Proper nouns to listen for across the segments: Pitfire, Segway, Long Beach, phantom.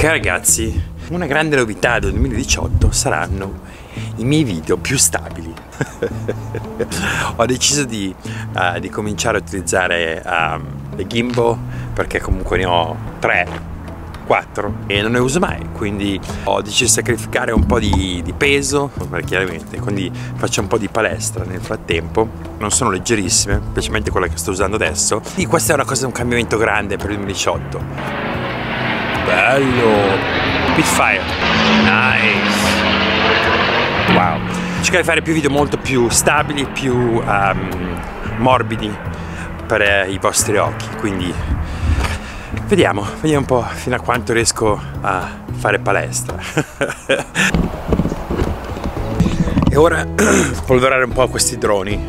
Ok ragazzi, una grande novità del 2018 saranno i miei video più stabili. Ho deciso di cominciare a utilizzare le gimbal, perché comunque ne ho 3, 4 e non ne uso mai, quindi ho deciso di sacrificare un po' di peso, chiaramente, quindi faccio un po' di palestra nel frattempo. Non sono leggerissime, specialmente quella che sto usando adesso, e questa è una cosa, un cambiamento grande per il 2018. Bello! Pitfire! Nice! Wow! Cercare di fare più video molto più stabili, più morbidi per i vostri occhi, quindi vediamo un po' fino a quanto riesco a fare palestra. E ora spolverare un po' questi droni.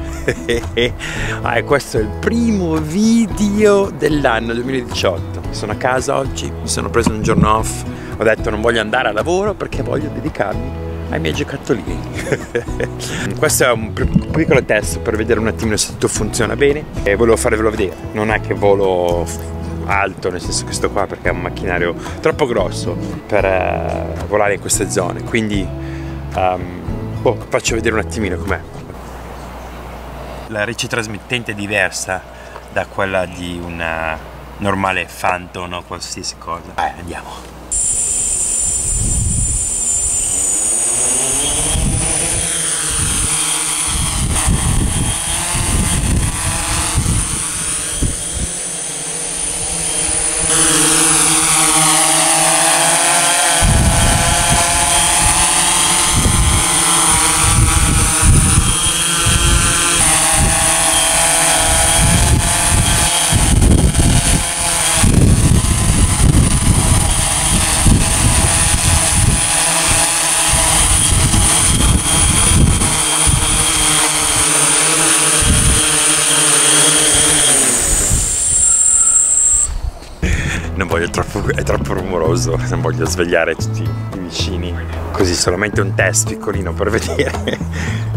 Questo è il primo video dell'anno 2018. Sono a casa oggi, mi sono preso un giorno off, ho detto non voglio andare a lavoro perché voglio dedicarmi ai miei giocattolini. Questo è un piccolo test per vedere un attimino se tutto funziona bene e volevo farvelo vedere. Non è che volo alto, nel senso che sto qua perché è un macchinario troppo grosso per volare in queste zone, quindi faccio vedere un attimino com'è. La rete trasmittente è diversa da quella di una normale phantom o qualsiasi cosa. Vai, andiamo. Non voglio, è troppo rumoroso, non voglio svegliare tutti i vicini. Così solamente un test piccolino per vedere.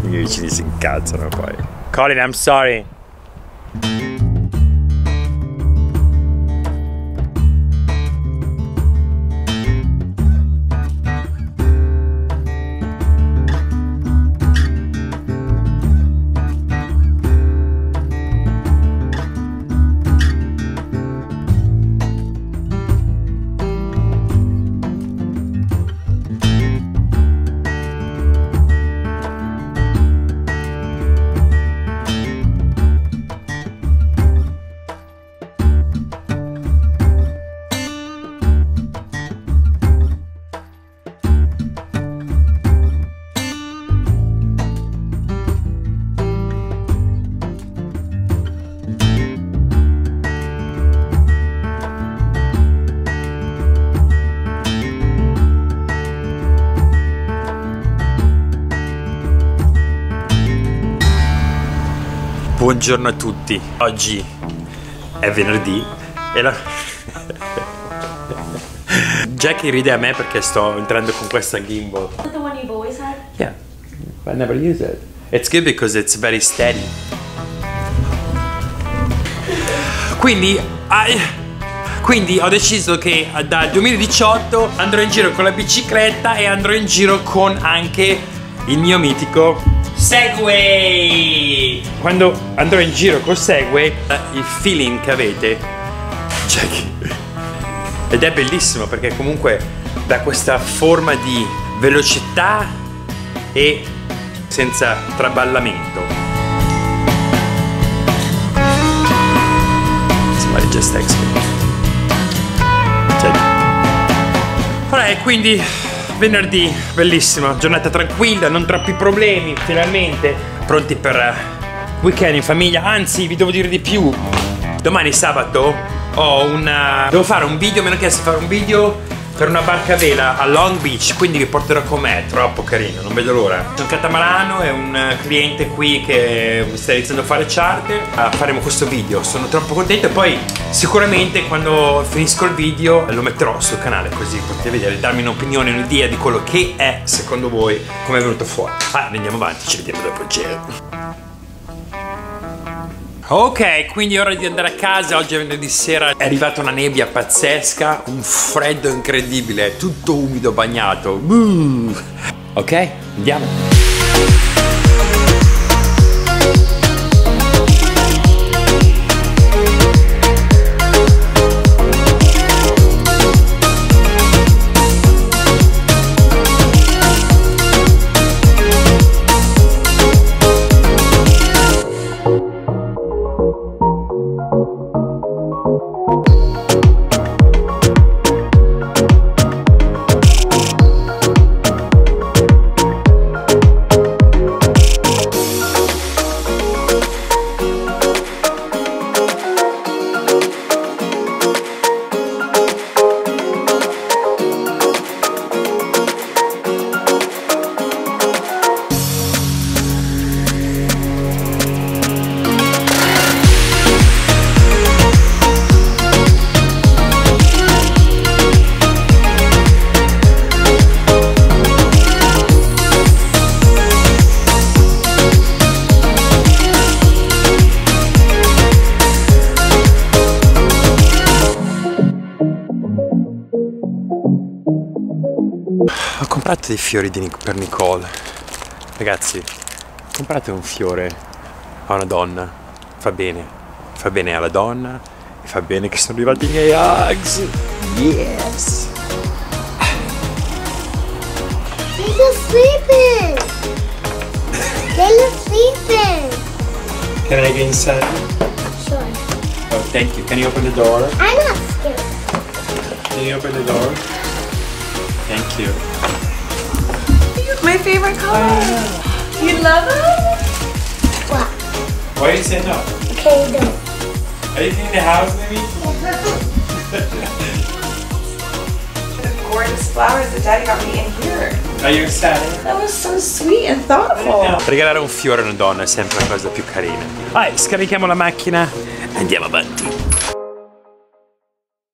I miei vicini si incazzano poi. Colin, I'm sorry. Buongiorno a tutti, oggi è venerdì e Jackie ride a me perché sto entrando con questa gimbal. Is that the one you've always had? Yeah, I never use it. It's good because it's very steady. Quindi, ho deciso che dal 2018 andrò in giro con la bicicletta e andrò in giro con anche il mio mitico Segway! Quando andrò in giro col Segway, il feeling che avete, ed è bellissimo perché comunque dà questa forma di velocità e senza traballamento. Somebody just text me. Quindi venerdì, bellissima, giornata tranquilla, non troppi problemi, finalmente pronti per weekend in famiglia. Anzi, vi devo dire di più, domani sabato ho devo fare un video, mi hanno chiesto di fare un video per una barca a vela a Long Beach, quindi vi porterò con me, troppo carino, non vedo l'ora. C'è un catamarano e un cliente qui che sta iniziando a fare charter, faremo questo video, sono troppo contento e poi sicuramente quando finisco il video lo metterò sul canale, così potete vedere, darmi un'opinione, un'idea di quello che è secondo voi, come è venuto fuori. Andiamo avanti, ci vediamo dopo il giro. Ok, quindi è ora di andare a casa. Oggi è venerdì sera, è arrivata una nebbia pazzesca, un freddo incredibile, tutto umido, bagnato. Ok, andiamo. Comprate dei fiori per Nicole. Ragazzi, comprate un fiore a una donna. Fa bene alla donna e fa bene che sono arrivati i miei hugs. Yes! Little sleeping! Little sleeping! Can I get inside? Sure. Oh, thank you. Can you open the door? I'm not scared. Can you open the door? Thank you. My favorite color. You love it? What? Why are you saying no? Okay, no. Are you in the house, maybe? The gorgeous flowers that Daddy got me in here. Are you excited? That was so sweet and thoughtful. Regalare un fiore a una donna è sempre la cosa più carina. Vai, scarichiamo la macchina. Andiamo avanti.